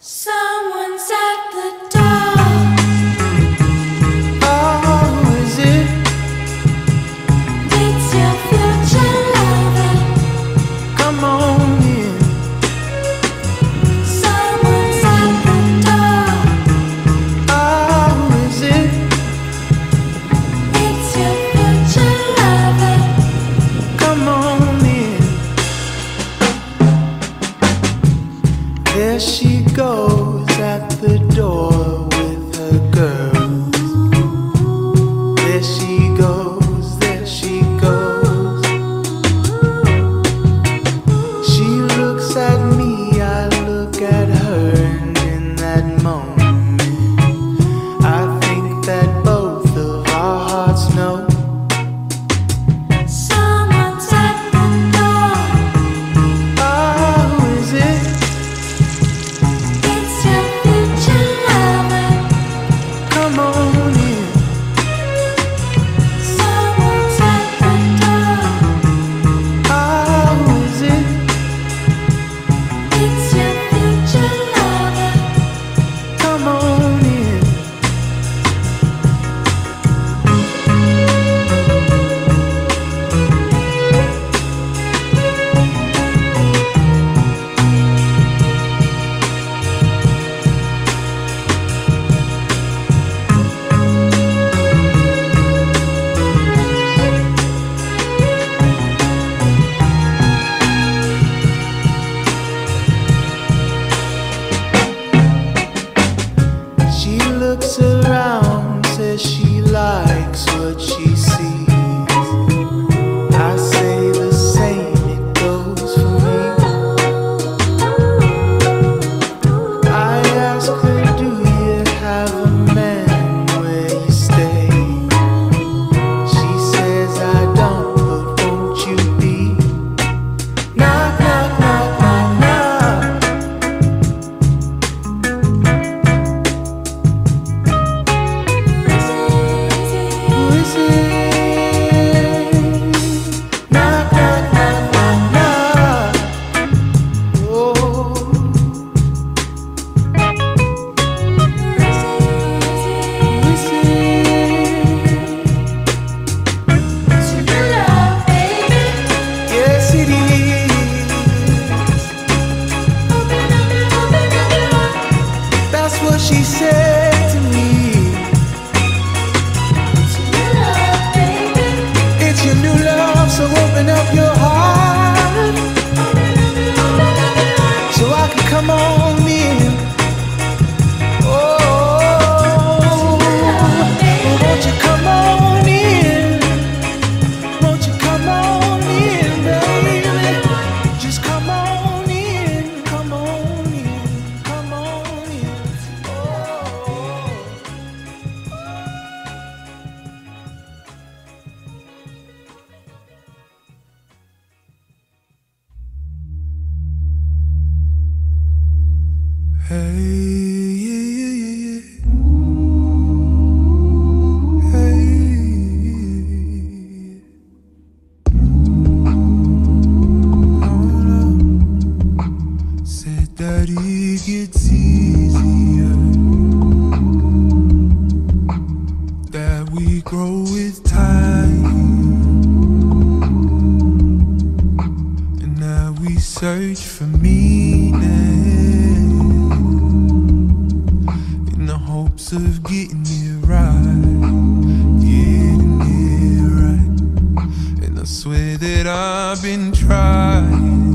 Someone's at the door. Oh, is it? It's your future lover. Come on in. Someone's at the door. Oh, is it? It's your future lover. Come on in. There she goes at the door with her girls. There she goes, there she goes. She looks at me, I look at her, and in that moment I think that both of our hearts know. Looks around, says she likes what she sees. I say the same, it goes for me. I ask her, do you have a man where you stay? She says, I don't, but won't you be? Knock, knock, knock, knock, knock. She said to me, it's your new love, baby. It's your new love, so open up your heart, so I can come on in. Oh, well, won't you come on in? Won't you come on in, baby? Just come on in, come on in, come on in. Hey, yeah, yeah. Hey, yeah. I wanna say that it gets easier, that we grow with time, and that we search for meaning of getting it right, getting it right. And I swear that I've been trying.